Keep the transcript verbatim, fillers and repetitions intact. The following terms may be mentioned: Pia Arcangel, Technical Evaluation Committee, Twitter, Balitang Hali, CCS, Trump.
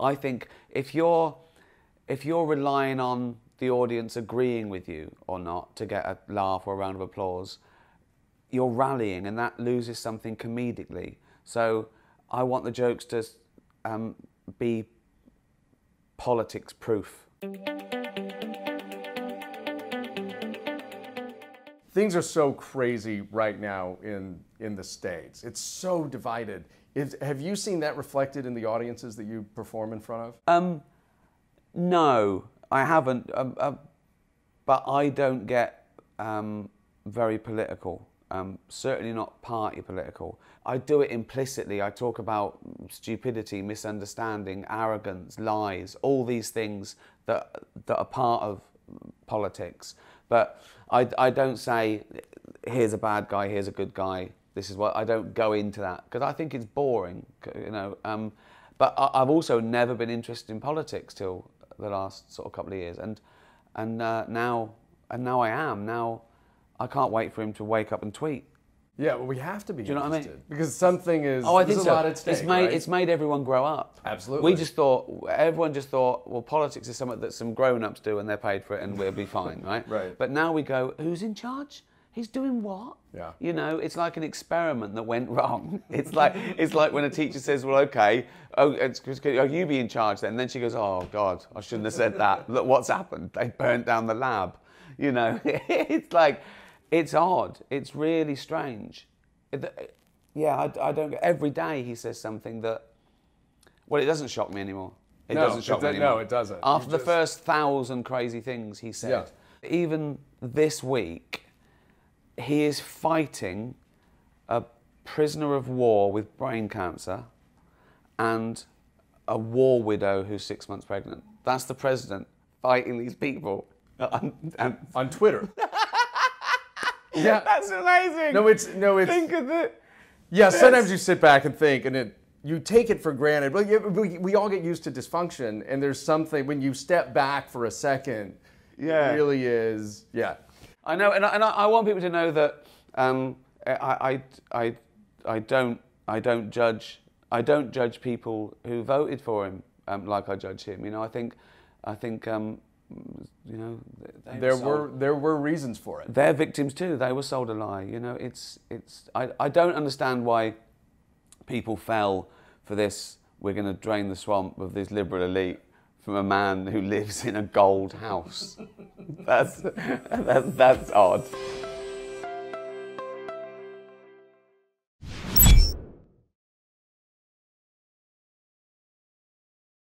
I think if you're if you're relying on the audience agreeing with you or not to get a laugh or a round of applause, you're rallying, and that loses something comedically. So I want the jokes to um, be politics-proof. Things are so crazy right now in, in the States. It's so divided. If, have you seen that reflected in the audiences that you perform in front of? Um, no, I haven't. Um, uh, but I don't get um, very political. Um, certainly not party political. I do it implicitly. I talk about stupidity, misunderstanding, arrogance, lies, all these things that, that are part of politics. But I, I don't say, here's a bad guy, here's a good guy, this is what, I don't go into that, because I think it's boring, you know. Um, but I, I've also never been interested in politics till the last sort of couple of years. And, and, uh, now, and now I am. Now I can't wait for him to wake up and tweet. Yeah, well, we have to be. Do you know interested, what I mean? Because something is. Oh, I think so. A lot at stake, it's made right? it's made everyone grow up. Absolutely. We just thought everyone just thought, well, politics is something that some grown-ups do and they're paid for it and we'll be fine, right? Right. But now we go, who's in charge? He's doing what? Yeah. You know, it's like an experiment that went wrong. It's like it's like when a teacher says, well, okay, oh, it's, oh, you be in charge then. And then she goes, oh God, I shouldn't have said that. Look, what's happened? They burnt down the lab. You know, it's like. It's odd. It's really strange. It, yeah, I, I don't. Every day he says something that. Well, it doesn't shock me anymore. It no, doesn't shock it me anymore. No, it doesn't. After you the just... first thousand crazy things he said, yeah. Even this week, he is fighting a prisoner of war with brain cancer, and a war widow who's six months pregnant. That's the president fighting these people on, on, on Twitter. Yeah, that's amazing. No, it's no, it's. Think of it. Yeah, this. Sometimes you sit back and think, and it you take it for granted. But we, we all get used to dysfunction, and there's something when you step back for a second. Yeah, it really is. Yeah, I know, and I, and I want people to know that um, I, I I I don't I don't judge I don't judge people who voted for him um, like I judge him. You know, I think I think. Um, You know, they there were, were there were reasons for it. They're victims too. They were sold a lie. You know, it's it's. I I don't understand why people fell for this. We're going to drain the swamp of this liberal elite from a man who lives in a gold house. that's that's that's odd.